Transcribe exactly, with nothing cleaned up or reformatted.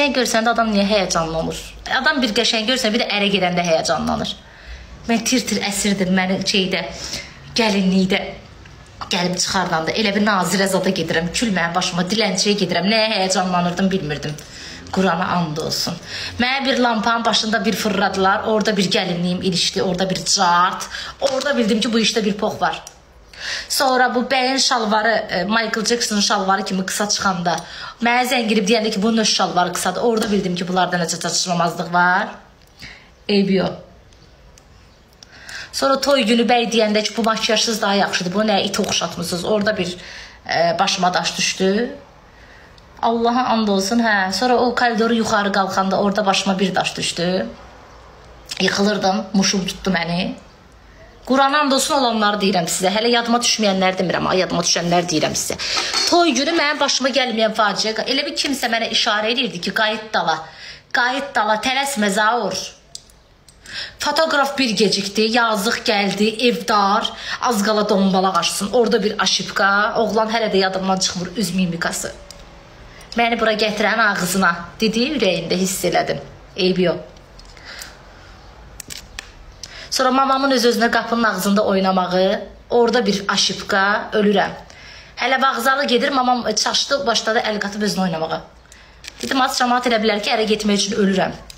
Sən görsən də adam niyə həyəcanlanır? Adam bir qəşəng görsən, bir də ərə gedəndə həyəcanlanır. Mən tir-tir əsirdim, mənim şeydə, gəlinlikdə gəlib çıxardandı. Elə bir Nazirəzada gedirəm, kül mənim başıma, dilənçiyə gedirəm. Nəyə həyəcanlanırdım, bilmirdim. Qurana and olsun. Mənə bir lampanın başında bir fırladılar, orada bir gəlinliyim ilişdi, orada bir cart. Orada bildim ki, bu işdə bir pox var. Sonra bu bəyin şalvarı, Michael Jackson'ın şalvarı kimi qısa çıxanda, mənə zəng girib deyəndə ki, bunun öz şalvarı qısadır. Orada bildim ki, bunlarda necə çatışmamazlıq var. Eybi yox. Sonra toy günü bəy deyəndə ki, bu makyajsız daha yaxşıdır, bunu nəyə iti oxşatmışsınız. Orada bir e, başıma daş düşdü. Allaha and olsun, hə. Sonra o koridoru yuxarı qalxanda orada başıma bir daş düşdü. Yıxılırdım, muşum tutdu məni. Qurana and olsun olanları deyirəm sizə. Hələ yadıma düşməyənlər demirəm, yadıma düşənlər deyirəm sizə. Toy günü mənim başıma gəlməyən faciə. Elə bir kimsə mənə işarə edirdi ki, qayıt dala, qayıt dala, tələsmə zaur. Fotoqraf bir gecikdi, yazıq gəldi, evdar, az qala dombala qaçsın. Orada bir aşıpqa, oğlan hələ də yadımdan çıxmır, üz mimikası. Məni bura gətirən ağzına, dedi, ürəyində hiss elədim. Eybi yox. Sonra mamamın öz-özünə qapının ağzında oynamağı, orada bir aşıpqa, ölürəm. Hələ vağzalı gedir, mamam çaşdı, başladı əl qatıb özünə oynamağa. Dedim, az cəmaat elə bilər ki, ərə getmək üçün ölürəm.